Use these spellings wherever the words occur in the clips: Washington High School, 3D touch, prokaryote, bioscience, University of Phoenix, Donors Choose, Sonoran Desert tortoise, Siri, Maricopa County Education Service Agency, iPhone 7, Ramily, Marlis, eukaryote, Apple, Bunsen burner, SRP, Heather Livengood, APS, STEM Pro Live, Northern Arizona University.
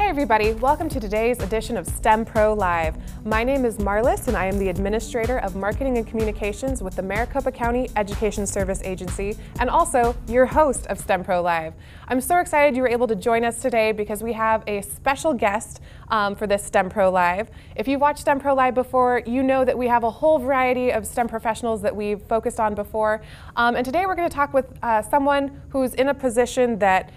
Everybody, welcome to today's edition of STEM Pro Live. My name is Marlis and I am the Administrator of Marketing and Communications with the Maricopa County Education Service Agency and also your host of STEM Pro Live. I'm so excited you were able to join us today because we have a special guest for this STEM Pro Live. If you've watched STEM Pro Live before, you know that we have a whole variety of STEM professionals that we've focused on before. And today we're going to talk with someone who's in a position that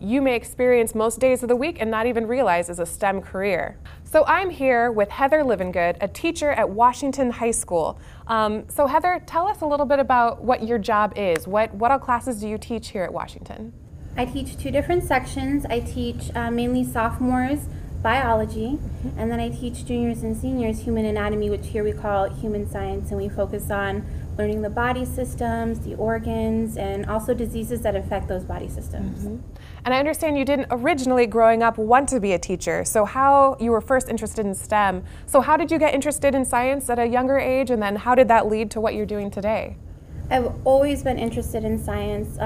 you may experience most days of the week and not even realize is a STEM career. So I'm here with Heather Livengood, a teacher at Washington High School. So Heather, tell us a little bit about what your job is. What all classes do you teach here at Washington? I teach two different sections. I teach mainly sophomores biology, and then I teach juniors and seniors human anatomy, which here we call human science, and we focus on learning the body systems, the organs, and also diseases that affect those body systems. And I understand you didn't originally, growing up, want to be a teacher. So how you were first interested in STEM. So how did you get interested in science at a younger age, and then how did that lead to what you're doing today? I've always been interested in science.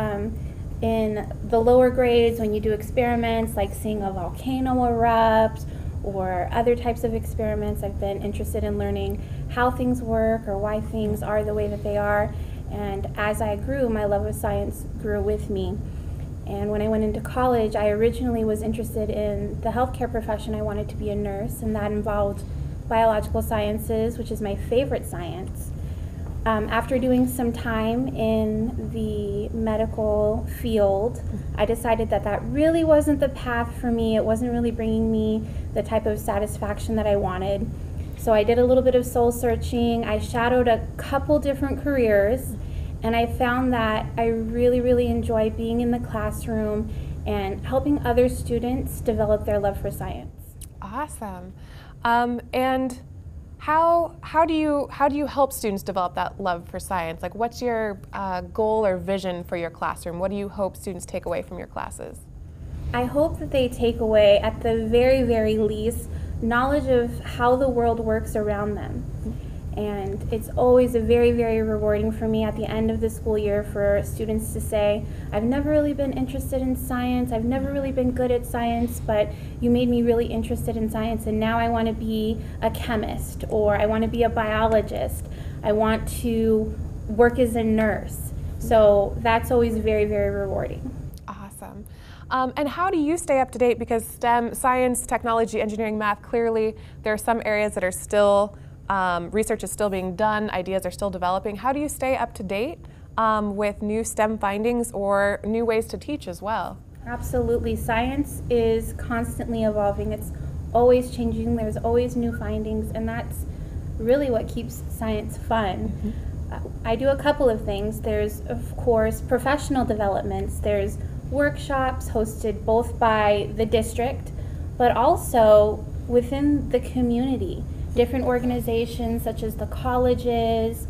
In the lower grades, when you do experiments, like seeing a volcano erupt, or other types of experiments, I've been interested in learning how things work or why things are the way that they are. And as I grew, my love of science grew with me. And when I went into college, I originally was interested in the healthcare profession. I wanted to be a nurse, and that involved biological sciences, which is my favorite science. After doing some time in the medical field, I decided that that really wasn't the path for me. It wasn't really bringing me the type of satisfaction that I wanted. So I did a little bit of soul searching. I shadowed a couple different careers, and I found that I really, really enjoy being in the classroom and helping other students develop their love for science. Awesome. And How do you help students develop that love for science? Like, what's your goal or vision for your classroom? What do you hope students take away from your classes? I hope that they take away, at the very, very least, knowledge of how the world works around them. And it's always a very, very rewarding for me at the end of the school year for students to say, I've never really been interested in science, I've never really been good at science, but you made me really interested in science, and now I want to be a chemist, or I want to be a biologist, I want to work as a nurse. So that's always very, very rewarding. Awesome. And how do you stay up to date? Because STEM, science, technology, engineering, math, clearly there are some areas that are still research is still being done, ideas are still developing. How do you stay up to date with new STEM findings or new ways to teach as well? Absolutely. Science is constantly evolving. It's always changing. There's always new findings, and that's really what keeps science fun. I do a couple of things. There's, of course, professional developments. There's workshops hosted both by the district, but also within the community. Different organizations such as the colleges,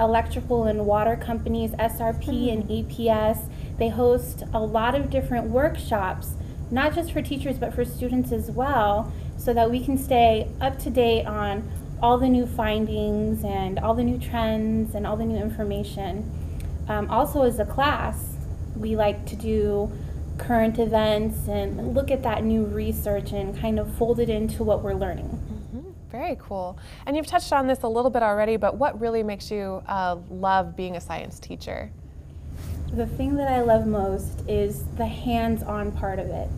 electrical and water companies, SRP and APS, they host a lot of different workshops, not just for teachers but for students as well, so that we can stay up to date on all the new findings and all the new trends and all the new information. Also as a class, we like to do current events and look at that new research and kind of fold it into what we're learning. Very cool. And you've touched on this a little bit already, but what really makes you love being a science teacher? The thing that I love most is the hands-on part of it.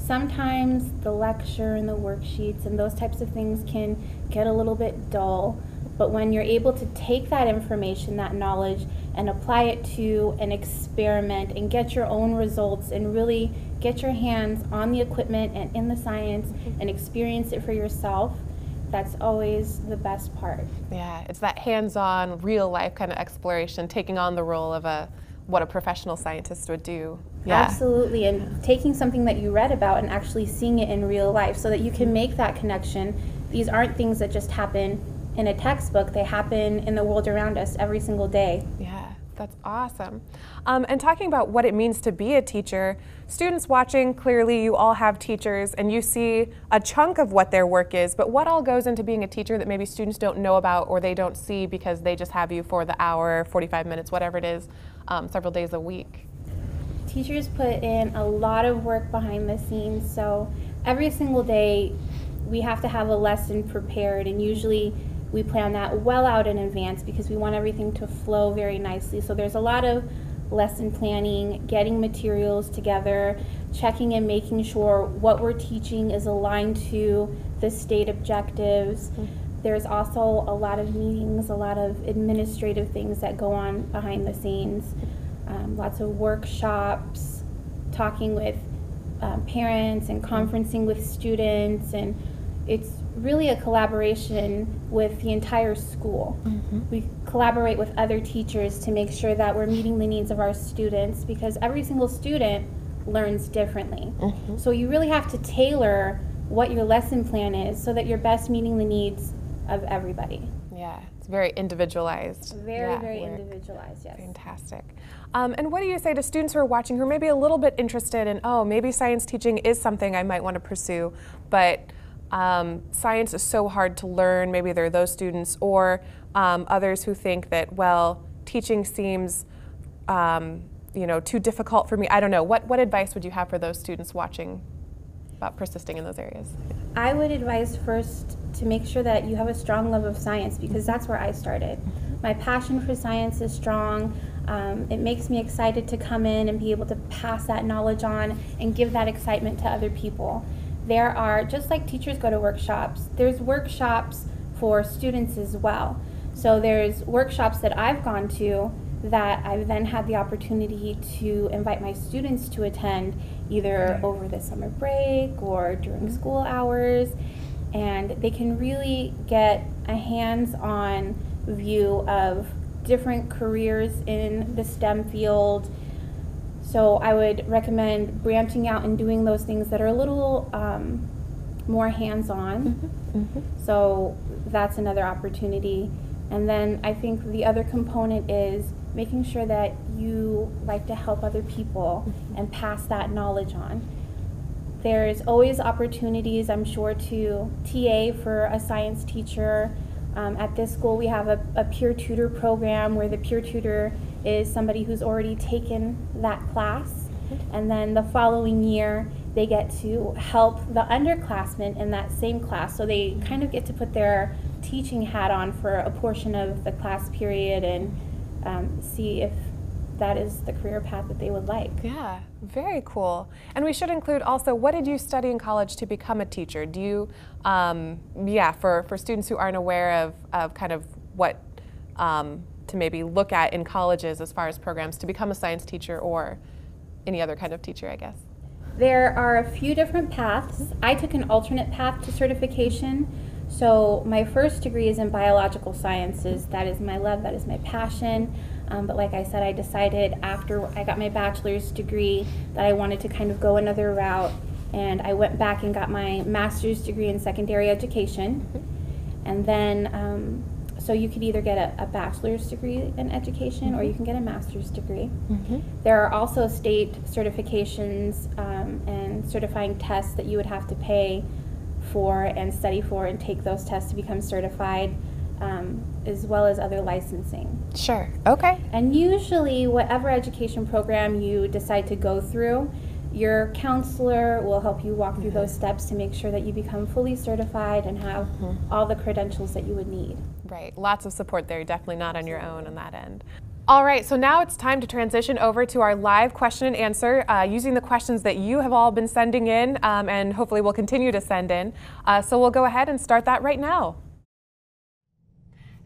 Sometimes the lecture and the worksheets and those types of things can get a little bit dull, but when you're able to take that information, that knowledge, and apply it to an experiment and get your own results and really get your hands on the equipment and in the science and experience it for yourself, that's always the best part. Yeah, it's that hands-on, real-life kind of exploration, taking on the role of what a professional scientist would do. Yeah. Absolutely, and taking something that you read about and actually seeing it in real life so that you can make that connection. These aren't things that just happen in a textbook, they happen in the world around us every single day. Yeah, That's awesome. And talking about what it means to be a teacher, students watching, clearly you all have teachers and you see a chunk of what their work is, but what all goes into being a teacher that maybe students don't know about or they don't see because they just have you for the hour, 45 minutes, whatever it is, several days a week? Teachers put in a lot of work behind the scenes, so every single day we have to have a lesson prepared, and usually we plan that well out in advance because we want everything to flow very nicely. So there's a lot of lesson planning, getting materials together, checking and making sure what we're teaching is aligned to the state objectives. There's also a lot of meetings, a lot of administrative things that go on behind the scenes. Lots of workshops, talking with parents and conferencing with students, and it's really a collaboration with the entire school. Mm-hmm. We collaborate with other teachers to make sure that we're meeting the needs of our students because every single student learns differently. Mm-hmm. So you really have to tailor what your lesson plan is so that you're best meeting the needs of everybody. Yeah, it's very individualized. Very, very individualized, yes. Fantastic. And what do you say to students who are watching who are maybe a little bit interested in, oh, maybe science teaching is something I might want to pursue, but science is so hard to learn, maybe there are those students, or others who think that, well, teaching seems you know, too difficult for me. I don't know. What advice would you have for those students watching about persisting in those areas? I would advise first to make sure that you have a strong love of science, because that's where I started. My passion for science is strong. It makes me excited to come in and be able to pass that knowledge on and give that excitement to other people. There are, just like teachers go to workshops, there's workshops for students as well. So there's workshops that I've gone to that I've then had the opportunity to invite my students to attend either over the summer break or during school hours, and they can really get a hands-on view of different careers in the STEM field. So I would recommend branching out and doing those things that are a little more hands-on. Mm-hmm. Mm-hmm. So that's another opportunity. And then I think the other component is making sure that you like to help other people mm-hmm. and pass that knowledge on. There's always opportunities, I'm sure, to TA for a science teacher. At this school, we have a peer tutor program where the peer tutor is somebody who's already taken that class, and then the following year they get to help the underclassmen in that same class. So they kind of get to put their teaching hat on for a portion of the class period and see if that is the career path that they would like. Yeah, very cool. And we should include also, what did you study in college to become a teacher? Do you, yeah, for students who aren't aware of kind of what to maybe look at in colleges as far as programs to become a science teacher or any other kind of teacher, I guess? There are a few different paths. I took an alternate path to certification. So my first degree is in biological sciences. That is my love, that is my passion. But like I said, I decided after I got my bachelor's degree that I wanted to kind of go another route, and I went back and got my master's degree in secondary education. And then so you could either get a bachelor's degree in education mm-hmm. or you can get a master's degree. Mm-hmm. There are also state certifications and certifying tests that you would have to pay for and study for and take those tests to become certified, as well as other licensing. Sure, okay. And usually whatever education program you decide to go through, your counselor will help you walk through mm-hmm. those steps to make sure that you become fully certified and have mm-hmm. all the credentials that you would need. Right, lots of support there, definitely not on your own on that end. All right, so now it's time to transition over to our live question and answer using the questions that you have all been sending in and hopefully will continue to send in. So we'll go ahead and start that right now.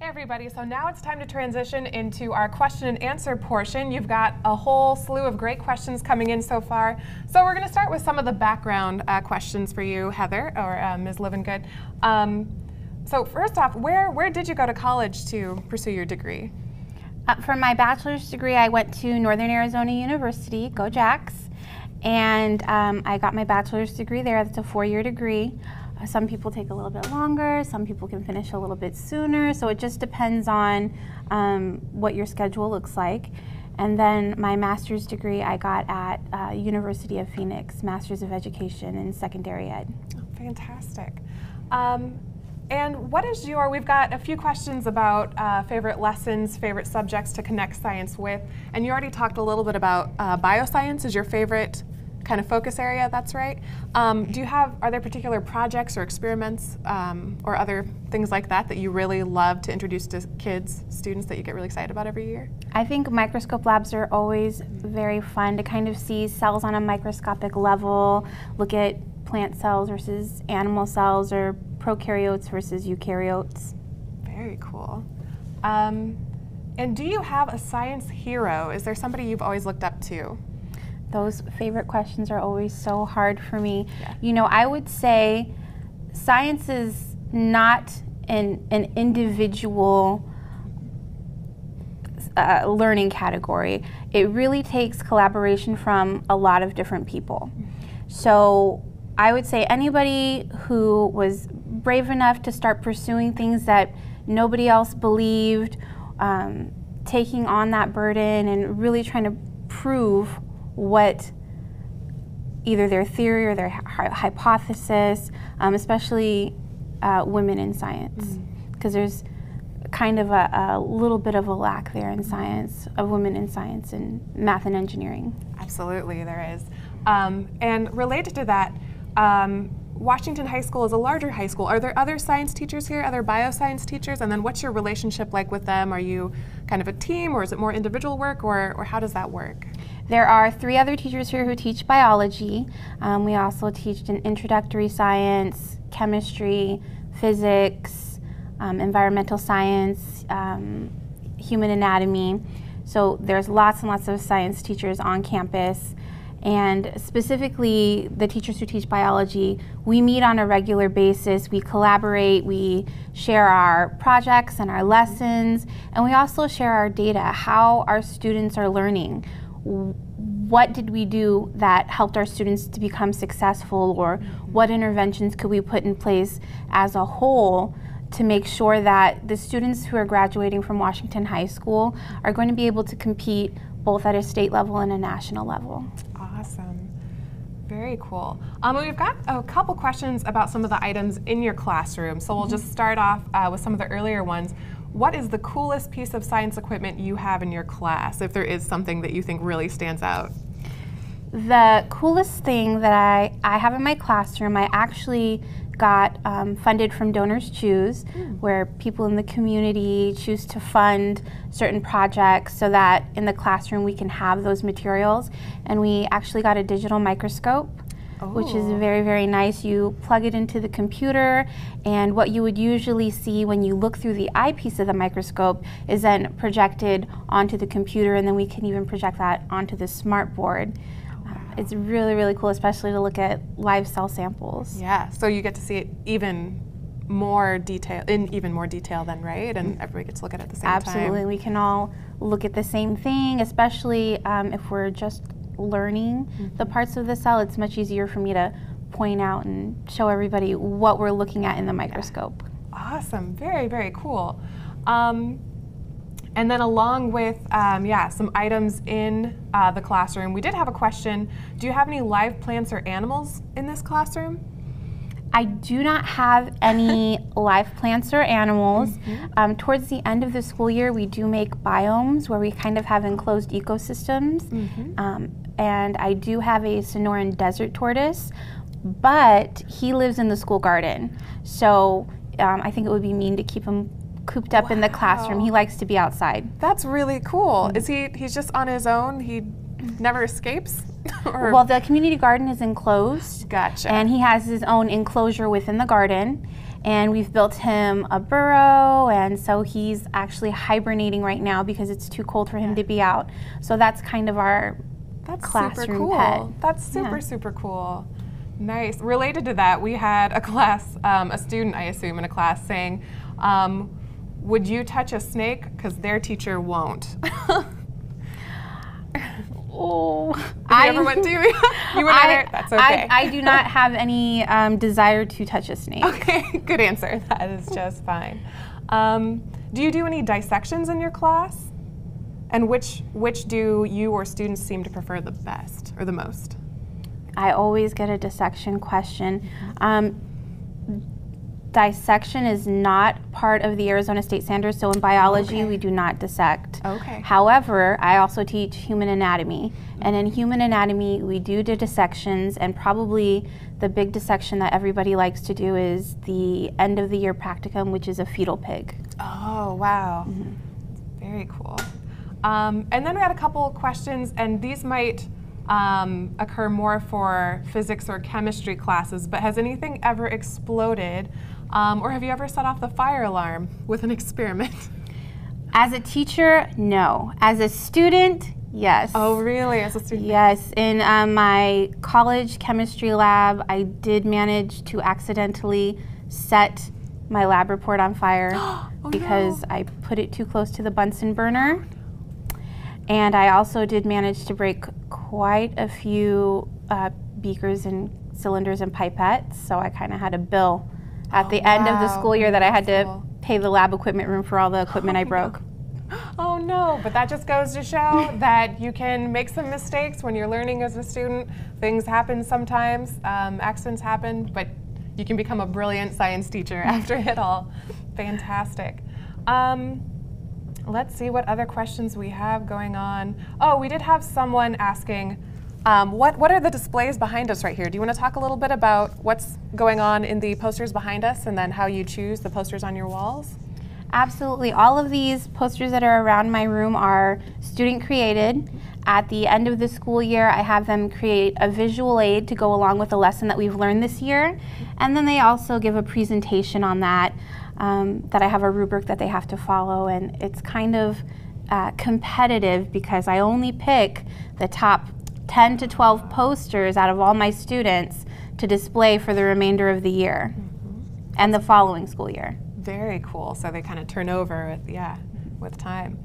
Hey everybody, so now it's time to transition into our question and answer portion. You've got a whole slew of great questions coming in so far. So we're going to start with some of the background questions for you, Heather, or Ms. Livengood. So first off, where did you go to college to pursue your degree? For my bachelor's degree, I went to Northern Arizona University, go Jacks, and I got my bachelor's degree there. That's a 4-year degree. Some people take a little bit longer, some people can finish a little bit sooner, so it just depends on what your schedule looks like. And then my master's degree I got at University of Phoenix, Masters of Education in Secondary Ed. Oh, fantastic. And what is your, we've got a few questions about favorite lessons, favorite subjects to connect science with, and you already talked a little bit about bioscience is your favorite kind of focus area, that's right. Do you have, are there particular projects or experiments or other things like that that you really love to introduce to kids, students that you get really excited about every year? I think microscope labs are always very fun to kind of see cells on a microscopic level, look at plant cells versus animal cells or prokaryotes versus eukaryotes. Very cool. And do you have a science hero? Is there somebody you've always looked up to? Those favorite questions are always so hard for me. Yeah. You know, I would say science is not an individual learning category. It really takes collaboration from a lot of different people. So I would say anybody who was brave enough to start pursuing things that nobody else believed, taking on that burden and really trying to prove what either their theory or their hypothesis, especially women in science, because there's kind of a little bit of a lack there in science, of women in science and math and engineering. Absolutely, there is. And related to that, Washington High School is a larger high school. Are there other science teachers here, other bioscience teachers? And then what's your relationship like with them? Are you kind of a team, or is it more individual work, or how does that work? There are 3 other teachers here who teach biology. We also teach in introductory science, chemistry, physics, environmental science, human anatomy. So there's lots and lots of science teachers on campus. And specifically, the teachers who teach biology, we meet on a regular basis, we collaborate, we share our projects and our lessons, and we also share our data, how our students are learning. What did we do that helped our students to become successful, or what interventions could we put in place as a whole to make sure that the students who are graduating from Washington High School are going to be able to compete both at a state level and a national level. Awesome. Very cool. We've got a couple questions about some of the items in your classroom, so we'll just start off with some of the earlier ones. What is the coolest piece of science equipment you have in your class, if there is something that you think really stands out? The coolest thing that I have in my classroom, I actually got funded from Donors Choose, where people in the community choose to fund certain projects so that in the classroom we can have those materials. And we actually got a digital microscope. Oh. Which is very, very nice. You plug it into the computer, and what you would usually see when you look through the eyepiece of the microscope is then projected onto the computer, and then we can even project that onto the smart board. Oh, wow. It's really, really cool, especially to look at live cell samples. Yeah, so you get to see it even more detail, in even more detail then, right? And everybody gets to look at it at the same time. Absolutely, we can all look at the same thing, especially if we're just learning the parts of the cell. It's much easier for me to point out and show everybody what we're looking at in the microscope. Awesome, very, very cool. And then along with, some items in the classroom, we did have a question. Do you have any live plants or animals in this classroom? I do not have any live plants or animals. Towards the end of the school year, we do make biomes where we kind of have enclosed ecosystems. And I do have a Sonoran desert tortoise, but he lives in the school garden. So I think it would be mean to keep him cooped up in the classroom. He likes to be outside. That's really cool. Is he's just on his own? He never escapes? Well, the community garden is enclosed. Gotcha. And he has his own enclosure within the garden. And we've built him a burrow, and so he's actually hibernating right now because it's too cold for him to be out. So that's kind of our classroom pet. That's super, super cool. Nice. Related to that, we had a class, a student, I assume, in a class saying, would you touch a snake? Because their teacher won't. Oh, you went to? That's okay. I do not have any desire to touch a snake. Okay, good answer. That is just fine. Do you do any dissections in your class? And which do you or students seem to prefer the best or the most? I always get a dissection question. Dissection is not part of the Arizona State Standards, so in biology we do not dissect. Okay. However, I also teach human anatomy, and in human anatomy we do dissections, and probably the big dissection that everybody likes to do is the end of the year practicum, which is a fetal pig. Oh, wow. Mm-hmm. Very cool. And then we had a couple of questions, and these might occur more for physics or chemistry classes, but has anything ever exploded? Or have you ever set off the fire alarm with an experiment? As a teacher, no. As a student, yes. Oh, really? As a student? Yes. In my college chemistry lab, I did manage to accidentally set my lab report on fire because I put it too close to the Bunsen burner. And I also did manage to break quite a few beakers and cylinders and pipettes, so I kind of had a bill at the end of the school year that I had to pay the lab equipment room for all the equipment I broke. Oh no, but that just goes to show that you can make some mistakes when you're learning as a student. Things happen sometimes, accidents happen, but you can become a brilliant science teacher after it all. Fantastic. Let's see what other questions we have going on. Oh, we did have someone asking, what are the displays behind us right here? Do you want to talk a little bit about what's going on in the posters behind us and then how you choose the posters on your walls? Absolutely. All of these posters that are around my room are student created. At the end of the school year, I have them create a visual aid to go along with the lesson that we've learned this year. And then they also give a presentation on that. That I have a rubric that they have to follow, and it's kind of competitive because I only pick the top 10 to 12 posters out of all my students to display for the remainder of the year and the following school year. Very cool. So they kind of turn over with, with time.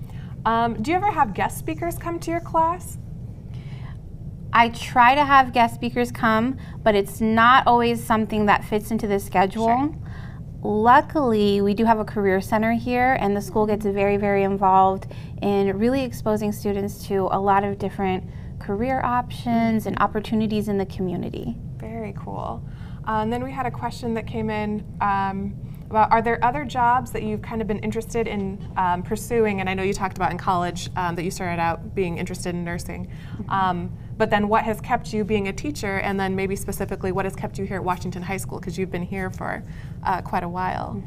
Do you ever have guest speakers come to your class? I try to have guest speakers come, but it's not always something that fits into the schedule. Sure. Luckily, we do have a career center here, and the school gets very, very involved in really exposing students to a lot of different career options and opportunities in the community. Very cool. And then we had a question that came in about, are there other jobs that you've kind of been interested in pursuing? And I know you talked about in college that you started out being interested in nursing. But then what has kept you being a teacher, and then maybe specifically what has kept you here at Washington High School, because you've been here for quite a while.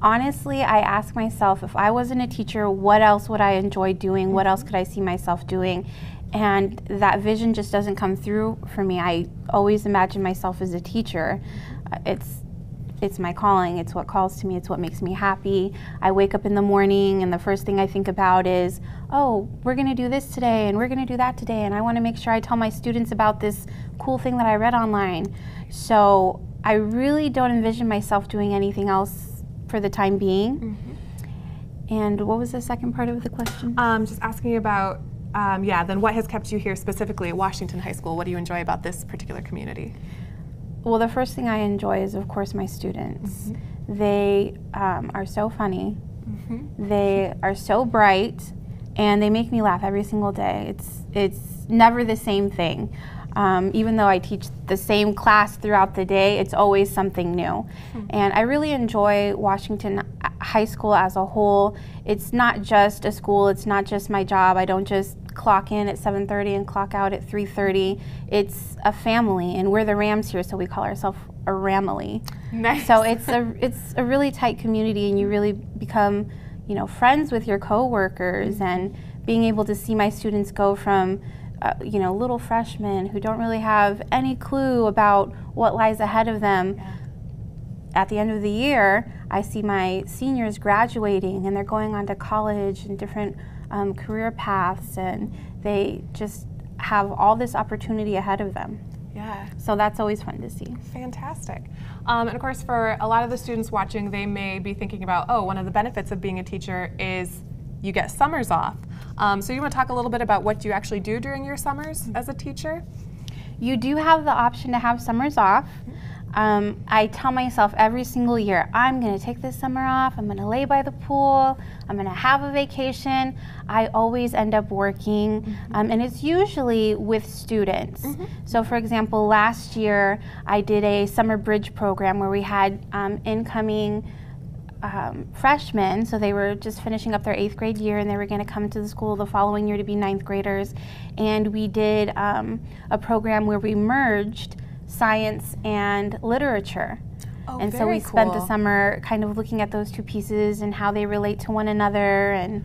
Honestly, I ask myself, if I wasn't a teacher, what else would I enjoy doing? What else could I see myself doing? And that vision just doesn't come through for me. I always imagine myself as a teacher. It's my calling, it's what calls to me, it's what makes me happy. I wake up in the morning and the first thing I think about is, oh, we're gonna do this today and we're gonna do that today, and I wanna make sure I tell my students about this cool thing that I read online. So I really don't envision myself doing anything else for the time being. And what was the second part of the question? Just asking about, then what has kept you here specifically at Washington High School? What do you enjoy about this particular community? Well, the first thing I enjoy is, of course, my students. They are so funny, they are so bright, and they make me laugh every single day. It's never the same thing. Even though I teach the same class throughout the day, it's always something new. And I really enjoy Washington High School as a whole. It's not just a school, it's not just my job. I don't just clock in at 7:30 and clock out at 3:30. It's a family, and we're the Rams here, so we call ourselves a Ramily. Nice. So it's a really tight community, and you really become, you know, friends with your coworkers. And being able to see my students go from you know, little freshmen who don't really have any clue about what lies ahead of them. At the end of the year, I see my seniors graduating, and they're going on to college and different career paths, and they just have all this opportunity ahead of them. So that's always fun to see. Fantastic. And of course, for a lot of the students watching, they may be thinking about, oh, one of the benefits of being a teacher is you get summers off. So you want to talk a little bit about what you actually do during your summers as a teacher? You do have the option to have summers off. I tell myself every single year, I'm going to take this summer off, I'm going to lay by the pool, I'm going to have a vacation. I always end up working, and it's usually with students. So for example, last year I did a summer bridge program where we had incoming freshmen, so they were just finishing up their 8th grade year and they were going to come to the school the following year to be 9th graders, and we did a program where we merged science and literature. And so we spent the summer kind of looking at those two pieces and how they relate to one another and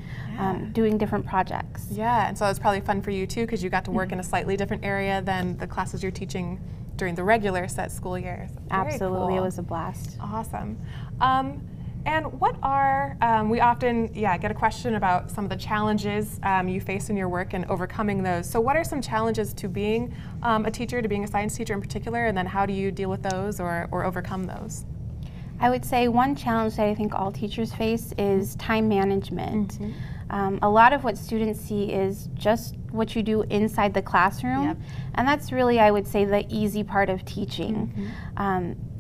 doing different projects. Yeah, and so it's probably fun for you too because you got to work in a slightly different area than the classes you're teaching during the regular set school year. So absolutely, it was a blast. Awesome. And what are, we often get a question about some of the challenges you face in your work and overcoming those. So what are some challenges to being a teacher, to being a science teacher in particular, and then how do you deal with those or overcome those? I would say one challenge that I think all teachers face is time management. A lot of what students see is just what you do inside the classroom, and that's really, I would say, the easy part of teaching.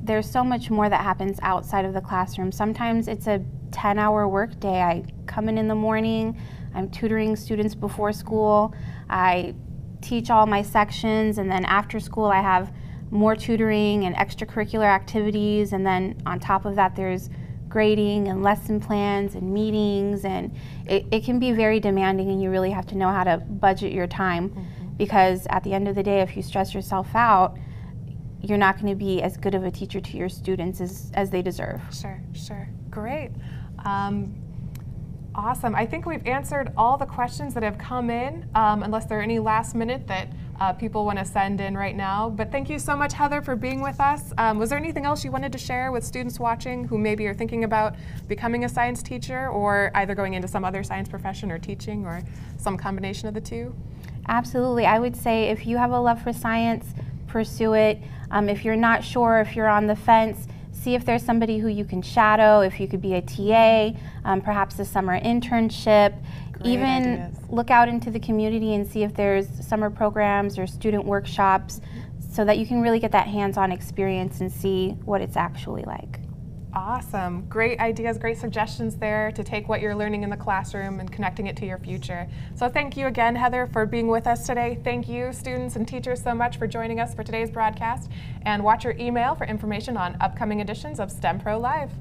There's so much more that happens outside of the classroom. Sometimes it's a 10-hour work day. I come in the morning, I'm tutoring students before school, I teach all my sections, and then after school I have more tutoring and extracurricular activities, and then on top of that there's grading and lesson plans and meetings, and it can be very demanding, and you really have to know how to budget your time because at the end of the day, if you stress yourself out, you're not going to be as good of a teacher to your students as they deserve. Sure, sure. Great. Awesome. I think we've answered all the questions that have come in, unless there are any last minute that people want to send in right now. But thank you so much, Heather, for being with us. Was there anything else you wanted to share with students watching who maybe are thinking about becoming a science teacher or either going into some other science profession or teaching or some combination of the two? Absolutely. I would say if you have a love for science, pursue it. If you're not sure, if you're on the fence, see if there's somebody who you can shadow, if you could be a TA, perhaps a summer internship. Even look out into the community and see if there's summer programs or student workshops so that you can really get that hands-on experience and see what it's actually like. Awesome. Great ideas, great suggestions there to take what you're learning in the classroom and connecting it to your future. So thank you again, Heather, for being with us today. Thank you, students and teachers, so much for joining us for today's broadcast. And watch your email for information on upcoming editions of STEM Pro Live.